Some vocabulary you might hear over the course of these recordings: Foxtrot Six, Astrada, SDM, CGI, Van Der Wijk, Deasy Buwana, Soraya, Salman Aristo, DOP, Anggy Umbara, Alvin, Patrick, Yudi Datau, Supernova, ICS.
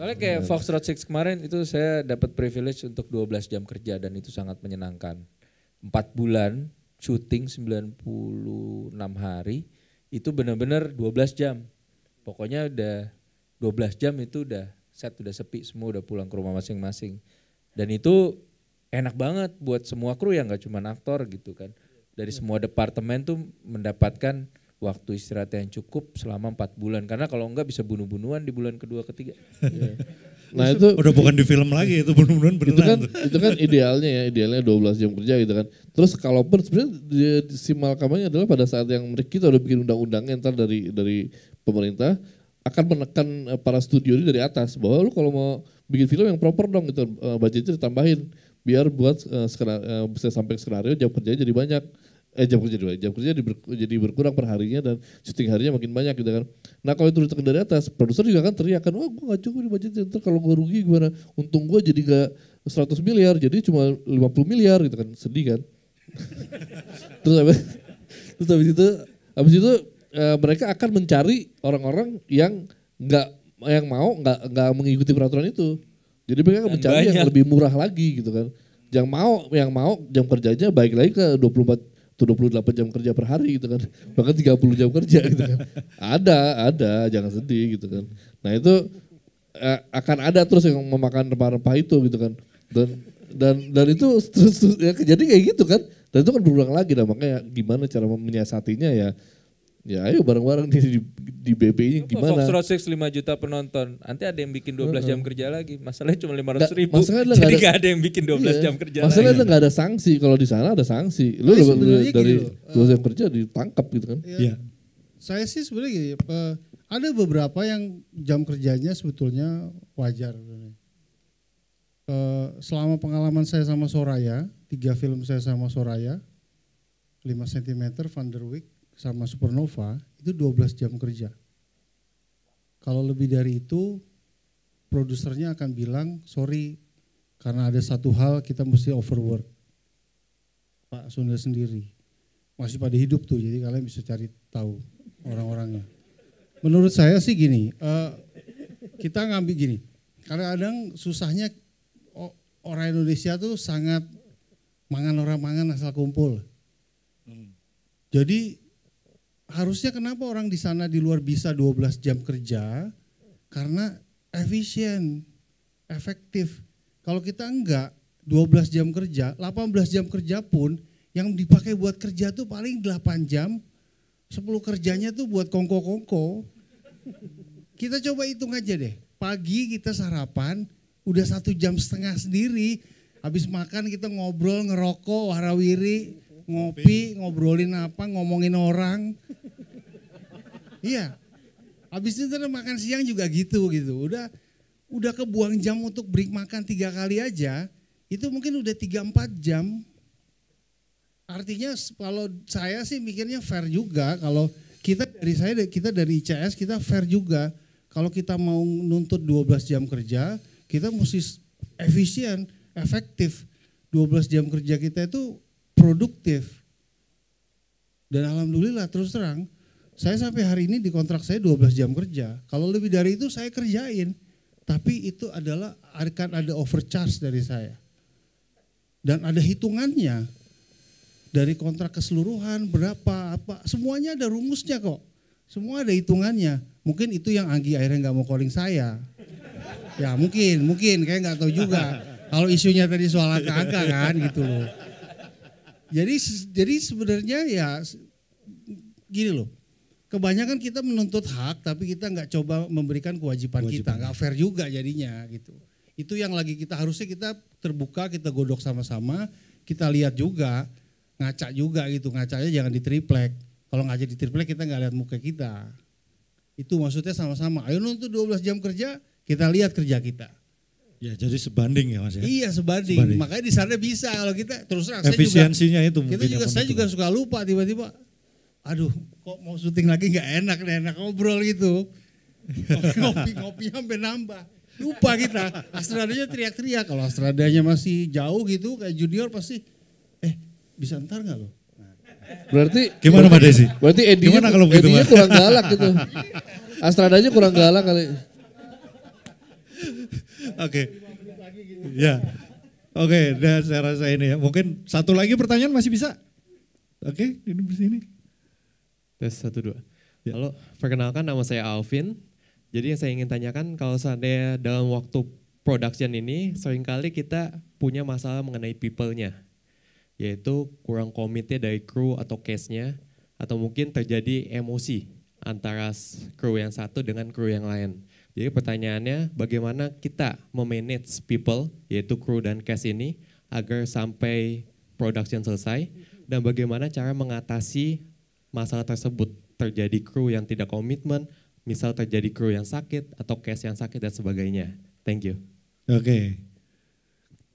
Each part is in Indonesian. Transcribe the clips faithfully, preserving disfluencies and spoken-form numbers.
Soalnya kayak Foxtrot Six kemarin itu saya dapat privilege untuk dua belas jam kerja dan itu sangat menyenangkan. empat bulan syuting sembilan puluh enam hari itu benar-benar dua belas jam. Pokoknya udah dua belas jam itu udah set, udah sepi, semua udah pulang ke rumah masing-masing. Dan itu enak banget buat semua kru ya, nggak cuma aktor gitu kan. Dari semua departemen tuh mendapatkan waktu istirahat yang cukup selama empat bulan. Karena kalau enggak bisa bunuh-bunuhan di bulan kedua, ketiga. Yeah. Nah itu udah bukan di film lagi, itu bunuh-bunuhan beneran. Itu kan, itu kan idealnya ya, idealnya dua belas jam kerja gitu kan. Terus kalaupun sebenarnya si malkamanya adalah pada saat yang kita udah bikin undang-undangnya ntar dari, dari pemerintah, akan menekan para studio ini dari atas. Bahwa lu kalau mau bikin film yang proper dong gitu, budgetnya ditambahin. Biar buat uh, skenario, uh, bisa sampai skenario jam kerjanya jadi banyak, eh jam kerja dulu, jam kerja diber, jadi berkurang per harinya dan syuting harinya makin banyak gitu kan. Nah kalau itu ditekan dari atas, produser juga kan teriak kan, wah gue gak cukup di budget center, kalau gue rugi gimana, untung gue jadi gak seratus miliar, jadi cuma lima puluh miliar gitu kan, sedih kan. Terus habis, terus habis itu, habis itu uh, mereka akan mencari orang-orang yang nggak, yang mau nggak nggak mengikuti peraturan itu. Jadi mereka mencari yang lebih murah lagi gitu kan. Yang mau, yang mau jam kerjanya baik lagi ke dua puluh empat atau dua puluh delapan jam kerja per hari gitu kan. Bahkan tiga puluh jam kerja gitu kan. Ada, ada, jangan sedih gitu kan. Nah itu eh, akan ada terus yang memakan rempah-rempah itu gitu kan. Dan dan dan itu terus, terus ya, jadi kayak gitu kan. Dan itu kan berulang lagi, nah makanya gimana cara menyiasatinya ya. Ya ayo bareng-bareng di, di B P I-nya gimana. Foxtrot Six lima juta penonton, nanti ada yang bikin dua belas jam kerja lagi. Masalahnya cuma lima ratus ribu, jadi gak ada, gak ada yang bikin dua belas iya, jam kerja masalahnya lagi. Masalahnya gak ada sanksi, kalau di sana ada sanksi. Lu dari, dari dua belas jam kerja ditangkap gitu kan. Iya. Ya. Saya sih sebenarnya gini, ada beberapa yang jam kerjanya sebetulnya wajar. Selama pengalaman saya sama Soraya, tiga film saya sama Soraya, lima sentimeter, Van Der Wijk, sama Supernova, itu dua belas jam kerja. Kalau lebih dari itu, produsernya akan bilang, sorry, karena ada satu hal kita mesti overwork. Pak Sunda sendiri, masih pada hidup tuh, jadi kalian bisa cari tahu orang-orangnya. Menurut saya sih gini, uh, kita ngambil gini, karena kadang susahnya orang Indonesia tuh sangat mangan orang mangan asal kumpul. Jadi harusnya kenapa orang di sana di luar bisa dua belas jam kerja, karena efisien, efektif. Kalau kita enggak dua belas jam kerja, delapan belas jam kerja pun yang dipakai buat kerja tuh paling delapan jam, sepuluh kerjanya tuh buat kongko-kongko. Kita coba hitung aja deh, pagi kita sarapan udah satu jam setengah sendiri, habis makan kita ngobrol, ngerokok, warawiri, ngopi, ngobrolin apa, ngomongin orang. Iya. Habis itu makan siang juga gitu gitu. Udah udah kebuang jam untuk break makan tiga kali aja, itu mungkin udah tiga empat jam. Artinya kalau saya sih mikirnya fair juga, kalau kita dari saya kita dari I C S kita fair juga. Kalau kita mau nuntut dua belas jam kerja, kita mesti efisien, efektif. dua belas jam kerja kita itu produktif. Dan alhamdulillah terus terang, saya sampai hari ini di kontrak saya dua belas jam kerja. Kalau lebih dari itu saya kerjain, tapi itu adalah akan ada overcharge dari saya. Dan ada hitungannya. Dari kontrak keseluruhan berapa apa, semuanya ada rumusnya kok. Semua ada hitungannya. Mungkin itu yang Anggi akhirnya nggak mau calling saya. Ya mungkin, mungkin kayak nggak tahu juga. Kalau isunya tadi soal angka-angka kan gitu loh. Jadi jadi sebenarnya ya gini loh, kebanyakan kita menuntut hak tapi kita nggak coba memberikan kewajiban, kewajiban kita, nggak fair juga jadinya gitu. Itu yang lagi kita harusnya kita terbuka, kita godok sama-sama, kita lihat juga, ngaca juga gitu, ngacanya jangan di triplek. Kalau ngaca di triplek kita nggak lihat muka kita. Itu maksudnya sama-sama, ayo nuntut dua belas jam kerja, kita lihat kerja kita. Ya jadi sebanding ya Mas ya. Iya sebanding. sebanding. Makanya di sana bisa kalau kita terus terang efisiensinya juga, itu mungkin. Kita juga saya itu. juga suka lupa tiba-tiba. Aduh, kok mau syuting lagi nggak enak, gak enak ngobrol gitu. Ngopi-ngopi sampai nambah. Lupa kita. Astradanya teriak-teriak. Kalau astradanya masih jauh gitu kayak junior pasti eh bisa ntar nggak loh. Nah, Berarti gimana Mbak Desi? Berarti Edi nya kurang galak gitu. Astradanya kurang galak kali. Oke. Ya. Oke, udah saya rasa ini ya. Mungkin satu lagi pertanyaan masih bisa. Oke, ini di sini. Tes satu dua. Ya. Halo, perkenalkan nama saya Alvin. Jadi yang saya ingin tanyakan kalau seandainya dalam waktu production ini seringkali kita punya masalah mengenai people-nya, yaitu kurang komitnya dari kru atau cast-nya, atau mungkin terjadi emosi antara kru yang satu dengan kru yang lain. Jadi pertanyaannya bagaimana kita memanage people, yaitu kru dan cast ini, agar sampai production selesai, dan bagaimana cara mengatasi masalah tersebut, terjadi kru yang tidak komitmen, misal terjadi kru yang sakit, atau cast yang sakit dan sebagainya. Thank you. Oke. Okay.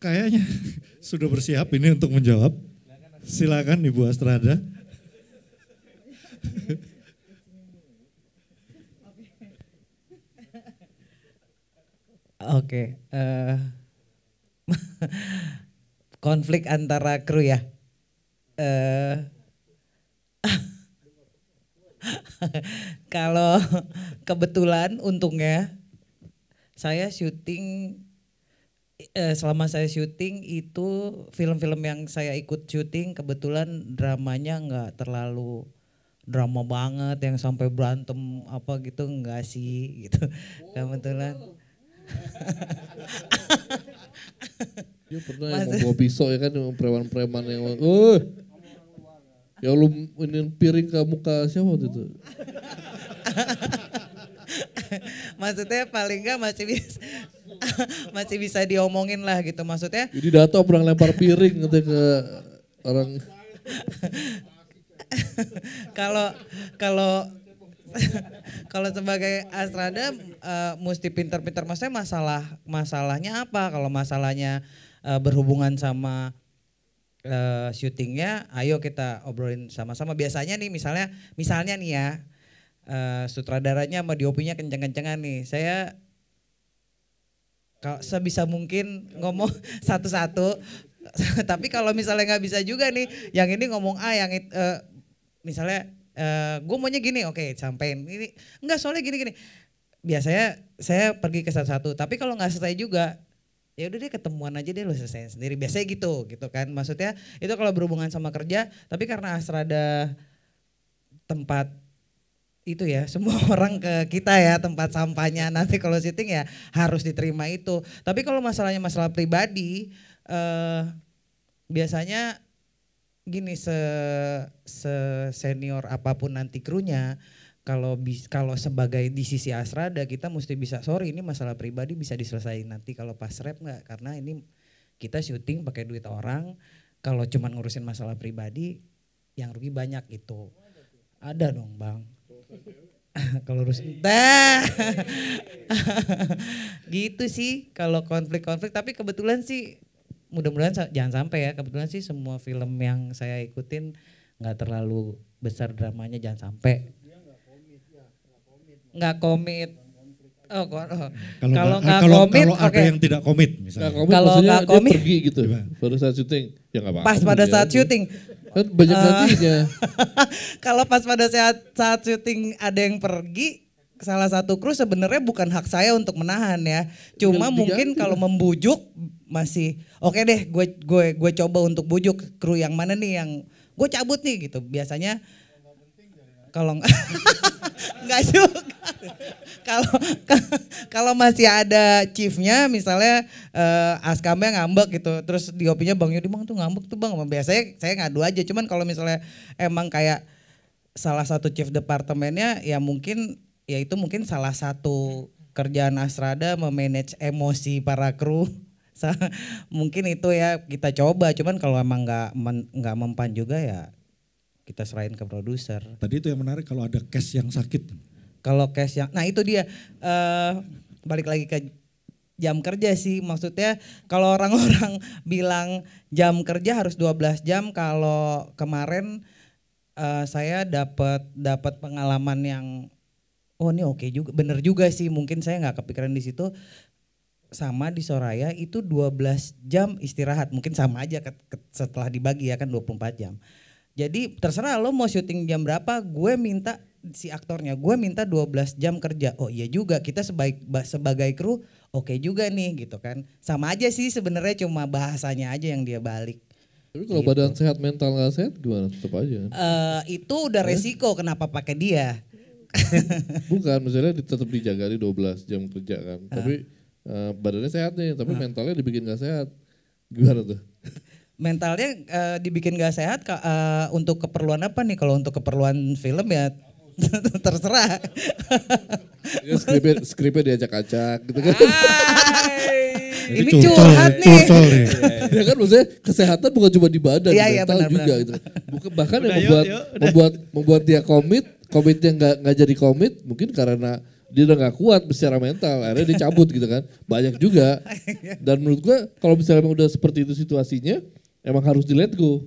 Kayaknya sudah bersiap ini untuk menjawab. Silakan Ibu Astrada. Oke, uh, konflik antara kru ya. Uh, kalau kebetulan untungnya saya syuting. Selama saya syuting itu film-film yang saya ikut syuting kebetulan dramanya nggak terlalu drama banget yang sampai berantem apa gitu, nggak sih gitu. Wow. Kebetulan. Dia pernah yang membawa pisau ya kan, yang preman-preman yang, oh, ya lu ini piring ke muka siapa waktu itu? Maksudnya paling nggak masih bisa masih bisa diomongin lah gitu, maksudnya. Jadi Dato pernah lempar piring gitu ke orang. Kalau kalau kalau sebagai Astrada uh, mesti pintar-pintar, maksudnya masalah masalahnya apa? Kalau masalahnya uh, berhubungan sama uh, syutingnya, ayo kita obrolin sama-sama. Biasanya nih misalnya misalnya nih ya. Uh, sutradaranya sama D O P-nya kenceng-kencengan nih. Saya kalau sebisa mungkin ngomong satu-satu, tapi kalau misalnya nggak bisa juga nih, yang ini ngomong A, yang it, uh, misalnya uh, gue maunya gini, oke okay, sampein ini, enggak soalnya gini-gini. Biasanya saya pergi ke satu-satu, tapi kalau nggak selesai juga, ya udah deh ketemuan aja deh, lo selesai sendiri. Biasanya gitu, gitu kan. Maksudnya itu kalau berhubungan sama kerja, tapi karena Astrada tempat itu ya, semua orang ke kita ya, tempat sampahnya nanti kalau syuting ya harus diterima itu. Tapi kalau masalahnya masalah pribadi, eh, biasanya gini, se, se senior apapun nanti krunya, kalau kalau sebagai di sisi Astrada kita mesti bisa, sorry ini masalah pribadi bisa diselesaikan nanti kalau pas rep nggak, karena ini kita syuting pakai duit orang, kalau cuman ngurusin masalah pribadi yang rugi banyak itu. Ada dong bang. Kalau harus dah gitu sih kalau konflik-konflik, tapi kebetulan sih mudah-mudahan jangan sampai ya, kebetulan sih semua film yang saya ikutin nggak terlalu besar dramanya, jangan sampai nggak komit. Oh, kalau nggak komit, kalau ada yang tidak komit misalnya, kalau nggak komit pergi gitu pada saat syuting ya nggak apa-apa, pas pada saat syuting kan banyak gantinya. Kalau pas pada saat saat syuting ada yang pergi, salah satu kru sebenarnya bukan hak saya untuk menahan ya. Cuma ya, mungkin kalau ya membujuk masih oke okay deh, gue gue gue coba untuk bujuk kru yang mana nih yang gue cabut nih gitu. Biasanya kalau nggak juga, kalau kalau masih ada chiefnya misalnya uh, askamnya ngambek gitu, terus D O P-nya bang Yudi bang tuh ngambek tuh bang, biasanya saya ngadu aja. Cuman kalau misalnya emang kayak salah satu chief departemennya ya mungkin ya itu mungkin salah satu kerjaan Astrada memanage emosi para kru. Mungkin itu ya kita coba, cuman kalau emang nggak nggak mempan juga ya kita serahin ke produser. Tadi itu yang menarik kalau ada case yang sakit. Kalau case yang, nah itu dia uh, balik lagi ke jam kerja sih. Maksudnya kalau orang-orang bilang jam kerja harus dua belas jam. Kalau kemarin uh, saya dapat dapat pengalaman yang, oh ini oke okay juga, bener juga sih. Mungkin saya nggak kepikiran di situ. Sama di Soraya itu dua belas jam istirahat. Mungkin sama aja setelah dibagi ya kan dua puluh empat jam. Jadi terserah lo mau syuting jam berapa, gue minta si aktornya, gue minta dua belas jam kerja. Oh iya juga, kita sebaik, sebagai kru oke juga nih gitu kan. Sama aja sih sebenarnya, cuma bahasanya aja yang dia balik. Tapi kalau gitu. Badan sehat mental gak sehat gimana, tetap aja. Uh, itu udah eh? resiko, kenapa pakai dia? Bukan, misalnya tetap dijaga di dua belas jam kerja kan. Uh. Tapi uh, badannya sehat nih, tapi uh. mentalnya dibikin gak sehat. Gimana tuh? Mentalnya uh, dibikin gak sehat uh, untuk keperluan apa nih? Kalau untuk keperluan film ya terserah. Ya, skripnya, skripnya diacak-acak gitu kan. Ini curhat nih. Curcol nih. Ya kan maksudnya kesehatan bukan cuma di badan, ya, mental ya, benar, juga benar. Gitu. Bukan, bahkan udah, yang membuat, yuk, yuk, membuat, membuat dia komit, komitnya gak, gak jadi komit mungkin karena dia udah gak kuat secara mental, akhirnya dia cabut gitu kan. Banyak juga. Dan menurut gua kalau misalnya udah seperti itu situasinya, emang harus di let go.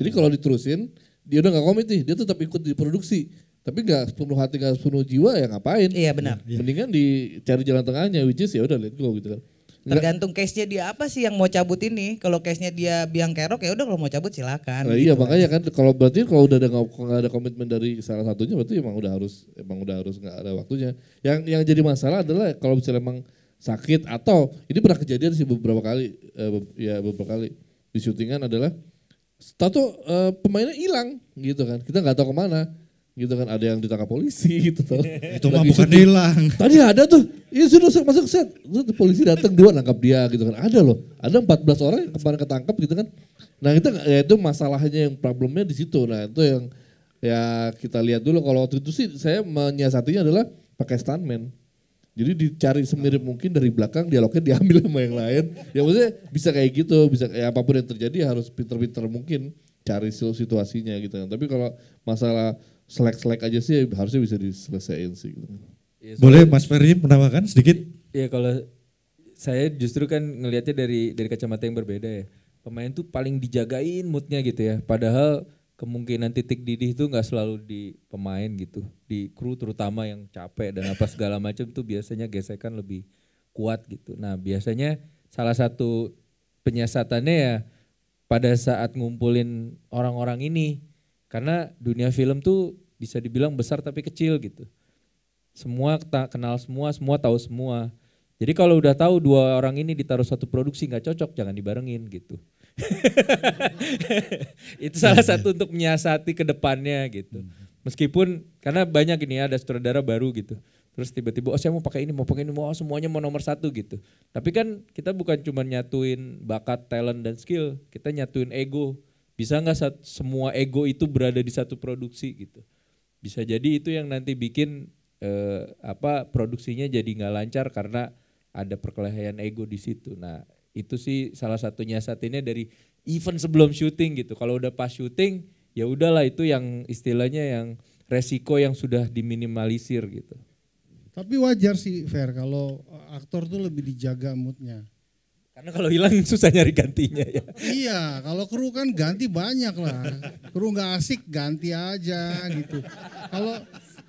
Jadi kalau diterusin, dia udah gak komit nih, dia tetap ikut di produksi. Tapi gak sepenuh hati, gak sepenuh jiwa, ya ngapain. Iya benar. Mendingan dicari jalan tengahnya, which is ya udah let go gitu kan. Nggak. Tergantung case-nya dia apa sih yang mau cabut ini. Kalau case-nya dia biang kerok, ya udah kalau mau cabut silakan. Nah, gitu iya makanya kan, kalau berarti kalau udah ada nggak ada komitmen dari salah satunya, berarti emang udah harus emang udah harus nggak ada waktunya. Yang yang jadi masalah adalah kalau misalnya emang sakit atau ini pernah kejadian sih beberapa kali, eh, ya beberapa kali di syutingan adalah satu eh, pemainnya hilang gitu kan, kita nggak tahu kemana. Gitu kan, ada yang ditangkap polisi gitu tuh. Itu mah bukan hilang. Tadi ada tuh, ya sudah masuk set. Polisi datang dua nangkap dia gitu kan. Ada loh, ada empat belas orang yang kemarin ketangkap gitu kan. Nah kita, ya itu masalahnya yang problemnya di situ. Nah itu yang ya kita lihat dulu. Kalau waktu itu sih saya menyiasatinya adalah pakai stuntman. Jadi dicari semirip mungkin dari belakang, dialognya diambil sama yang lain. Ya maksudnya bisa kayak gitu, bisa ya apapun yang terjadi harus pinter-pinter mungkin cari situasinya gitu kan. Tapi kalau masalah selek-selek aja sih harusnya bisa diselesaikan sih. Gitu. Ya, boleh Mas Ferry menambahkan sedikit? Iya kalau saya justru kan ngelihatnya dari dari kacamata yang berbeda ya. Pemain tuh paling dijagain moodnya gitu ya. Padahal kemungkinan titik didih itu nggak selalu di pemain gitu. Di kru terutama yang capek dan apa segala macam tuh biasanya gesekan lebih kuat gitu. Nah biasanya salah satu penyiasatannya ya pada saat ngumpulin orang-orang ini. Karena dunia film tuh bisa dibilang besar tapi kecil gitu. Semua kenal semua, semua tahu semua. Jadi kalau udah tahu dua orang ini ditaruh satu produksi nggak cocok, jangan dibarengin gitu. Itu salah satu untuk menyiasati ke depannya gitu. Meskipun karena banyak ini ada sutradara baru gitu. Terus tiba-tiba oh saya mau pakai ini, mau pakai ini, mau oh, semuanya mau nomor satu gitu. Tapi kan kita bukan cuma nyatuin bakat, talent, dan skill. Kita nyatuin ego. Bisa nggak semua ego itu berada di satu produksi gitu? Bisa jadi itu yang nanti bikin eh, apa produksinya jadi nggak lancar karena ada perkelahian ego di situ. Nah itu sih salah satunya saat ini dari event sebelum syuting gitu. Kalau udah pas syuting ya udahlah itu yang istilahnya yang resiko yang sudah diminimalisir gitu. Tapi wajar sih Fer kalau aktor tuh lebih dijaga moodnya. Karena kalau hilang susah nyari gantinya ya. Iya, kalau kru kan ganti banyak lah. Kru nggak asik ganti aja gitu. Kalau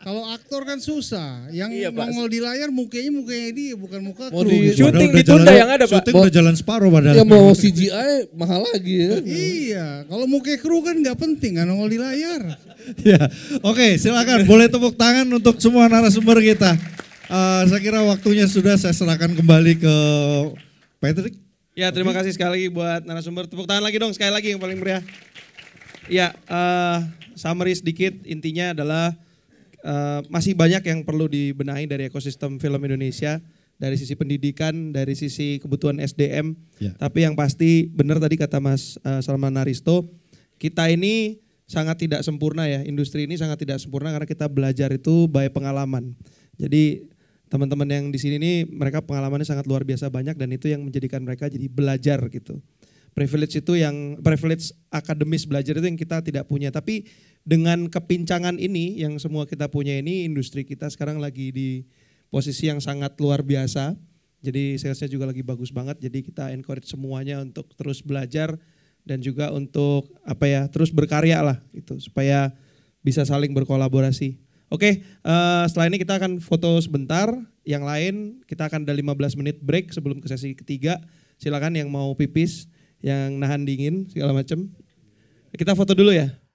kalau aktor kan susah. Yang iya, nongol di layar mukanya mukanya dia bukan muka kru. Syuting ditunda yang ada Pak. Syuting udah jalan separuh padahal. Ya mau C G I mahal lagi ya. Iya, kalau muka kru kan nggak penting kan nongol di layar. Ya, oke silakan boleh tepuk tangan untuk semua narasumber kita. Uh, saya kira waktunya sudah, saya serahkan kembali ke Patrick. Ya terima okay. kasih sekali lagi buat narasumber. Tepuk tangan lagi dong sekali lagi yang paling meriah. Ya uh, summary sedikit intinya adalah uh, masih banyak yang perlu dibenahi dari ekosistem film Indonesia. Dari sisi pendidikan, dari sisi kebutuhan S D M. Yeah. Tapi yang pasti benar tadi kata Mas uh, Salman Aristo. Kita ini sangat tidak sempurna ya. Industri ini sangat tidak sempurna karena kita belajar itu by pengalaman. Jadi teman-teman yang di sini nih mereka pengalamannya sangat luar biasa banyak dan itu yang menjadikan mereka jadi belajar gitu. Privilege itu yang privilege akademis belajar itu yang kita tidak punya. Tapi dengan kepincangan ini yang semua kita punya ini industri kita sekarang lagi di posisi yang sangat luar biasa. Jadi salesnya juga lagi bagus banget. Jadi kita encourage semuanya untuk terus belajar dan juga untuk apa ya terus berkarya lah itu supaya bisa saling berkolaborasi. Oke, uh, setelah ini kita akan foto sebentar, yang lain kita akan ada lima belas menit break sebelum ke sesi ketiga. Silakan yang mau pipis, yang nahan dingin, segala macam. Kita foto dulu ya.